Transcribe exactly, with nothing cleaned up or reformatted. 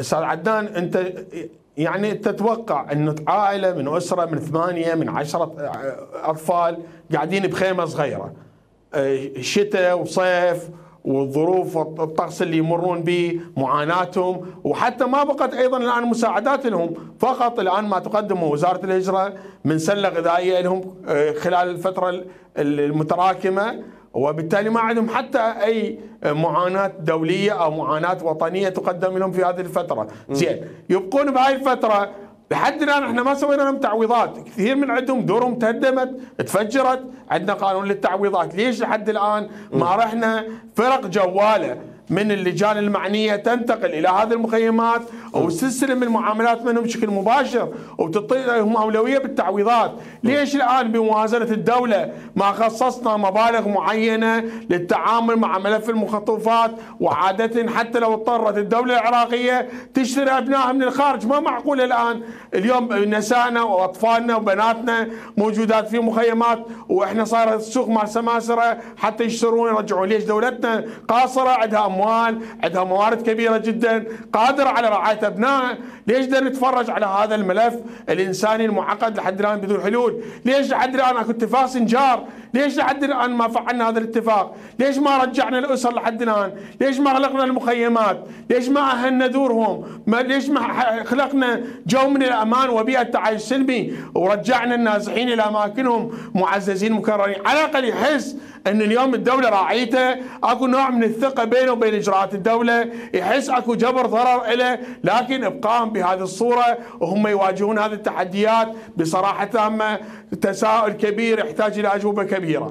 استاذ عدنان، انت يعني تتوقع انه عائله من اسره من ثمانيه من عشره اطفال قاعدين بخيمه صغيره، شتاء وصيف والظروف الطقس اللي يمرون به، معاناتهم، وحتى ما بقت ايضا الان مساعدات لهم، فقط الان ما تقدمه وزاره الهجره من سله غذائيه لهم خلال الفتره المتراكمه، وبالتالي ما عندهم حتى اي معاناه دوليه او معاناه وطنيه تقدم لهم في هذه الفتره. زين، يبقون بهاي الفتره لحد الان احنا ما سوينا لهم تعويضات، كثير من عندهم دورهم تهدمت، تفجرت، عندنا قانون للتعويضات، ليش لحد الان ما رحنا فرق جواله من اللجان المعنيه تنتقل الى هذه المخيمات وتستلم المعاملات منهم بشكل مباشر وتعطي لهم اولويه بالتعويضات؟ ليش الان بموازنه الدوله ما خصصنا مبالغ معينه للتعامل مع ملف المخطوفات؟ وعاده حتى لو اضطرت الدوله العراقيه تشتري ابنائها من الخارج، ما معقول الان اليوم نسائنا واطفالنا وبناتنا موجودات في مخيمات واحنا صارت السوق مال سماسره حتى يشترون يرجعون. ليش دولتنا قاصره، عندها اموال، عندها موارد كبيره جدا، قادره على رعايه ابنائها، ليش دا نتفرج على هذا الملف الانساني المعقد لحد الان بدون حلول؟ ليش لحد الان اكو اتفاق سنجار؟ ليش لحد الان ما فعلنا هذا الاتفاق؟ ليش ما رجعنا الاسر لحد الان؟ ليش ما غلقنا المخيمات؟ ليش ما اهلنا دورهم؟ ما ليش ما خلقنا جو من الامان وبيئه تعايش سلمي ورجعنا النازحين الى اماكنهم معززين مكررين؟ على الاقل يحس ان اليوم الدوله راعيته، اكو نوع من الثقه بينه وبين اجراءات الدوله، يحس اكو جبر ضرر له، لكن ابقائهم بهذه الصوره وهم يواجهون هذه التحديات بصراحه تامه تساؤل كبير يحتاج الى اجوبه كبيره.